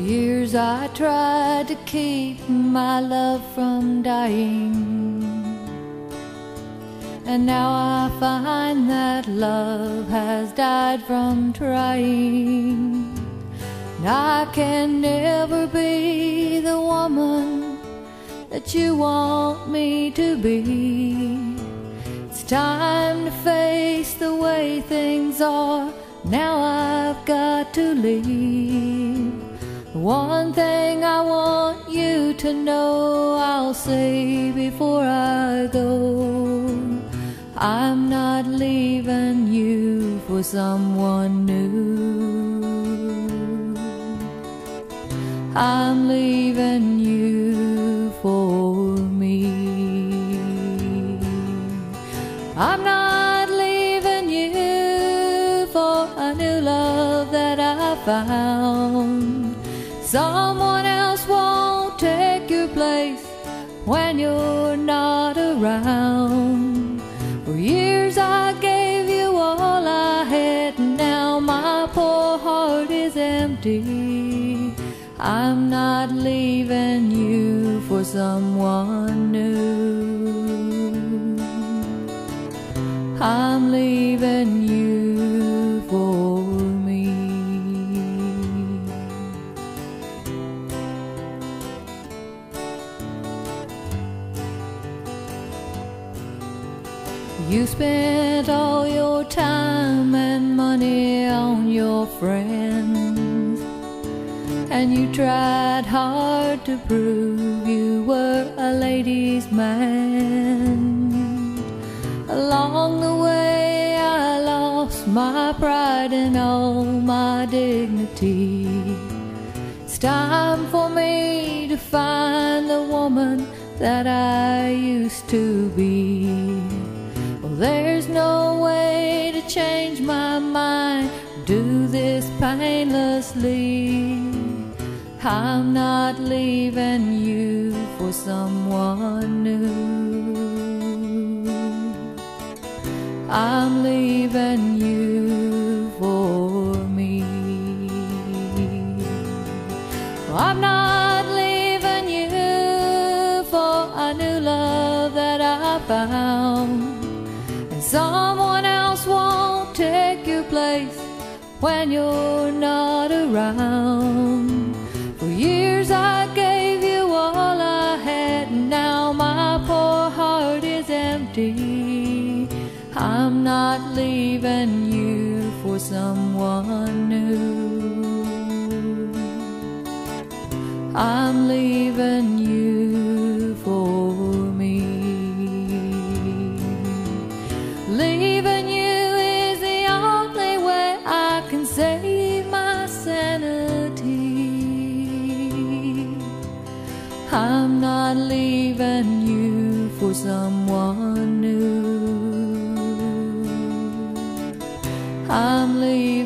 years I tried to keep my love from dying, and now I find that love has died from trying. And I can never be the woman that you want me to be. It's time to face the way things are. Now I've got to leave. One thing I want you to know, I'll say before I go, I'm not leaving you for someone new. I'm leaving you for me. I'm not leaving you for a new love that I found. Someone else won't take your place when you're not around. For years I gave you all I had, and now my poor heart is empty. I'm not leaving you for someone new. I'm leaving you for me. You spent all your time and money on your friends, and you tried hard to prove you were a ladies' man. Along the way I lost my pride and all my dignity. It's time for me to find the woman that I used to be. Well, there's no way to change my mind, do this painlessly. I'm not leaving you for someone new. I'm leaving you for me. I'm not leaving you for a new love that I found. And someone else won't take your place when you're not around. For years I gave you all I had, and now my poor heart is empty. I'm not leaving you for someone new. I'm leaving you for me. Leaving you is the only way I can save my sanity. I'm not leaving you for someone new. I'm leaving.